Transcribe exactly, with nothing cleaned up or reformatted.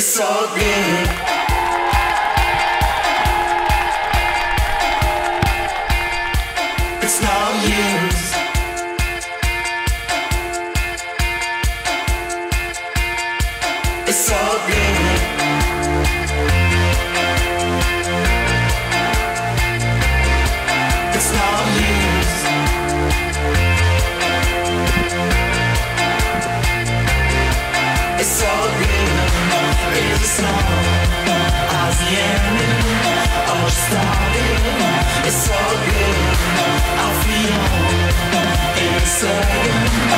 It's so good. It's no use. It's so good. It's no use. It's so good. It's no as the end all started. It's so good. It's so good.